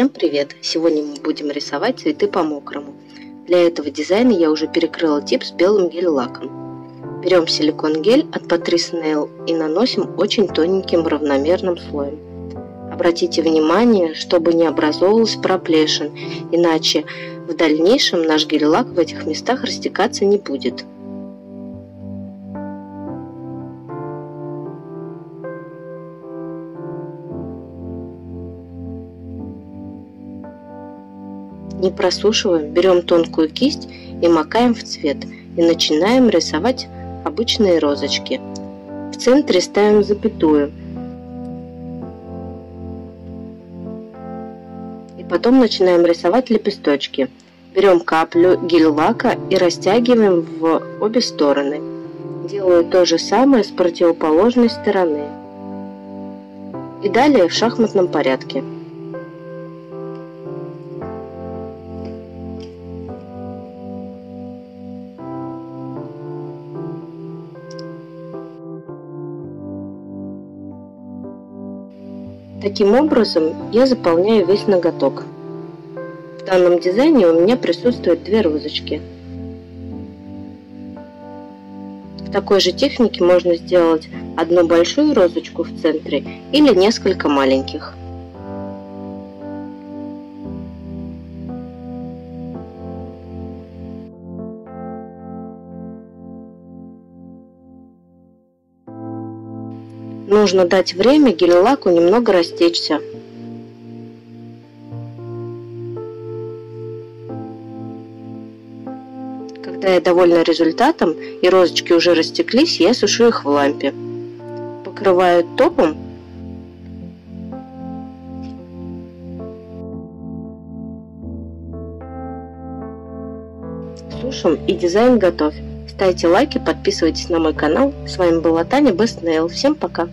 Всем привет! Сегодня мы будем рисовать цветы по-мокрому. Для этого дизайна я уже перекрыла тип с белым гель-лаком. Берем силикон-гель от Patrice Nail и наносим очень тоненьким равномерным слоем. Обратите внимание, чтобы не образовывалось проплешин, иначе в дальнейшем наш гель-лак в этих местах растекаться не будет. Не просушиваем, берем тонкую кисть и макаем в цвет, и начинаем рисовать обычные розочки. В центре ставим запятую, и потом начинаем рисовать лепесточки. Берем каплю гель-лака и растягиваем в обе стороны. Делаю то же самое с противоположной стороны. И далее в шахматном порядке. Таким образом я заполняю весь ноготок. В данном дизайне у меня присутствуют две розочки. В такой же технике можно сделать одну большую розочку в центре или несколько маленьких. Нужно дать время гель-лаку немного растечься. Когда я довольна результатом и розочки уже растеклись, я сушу их в лампе. Покрываю топом. Сушим, и дизайн готов. Ставьте лайки, подписывайтесь на мой канал. С вами была Таня БестНейл. Всем пока!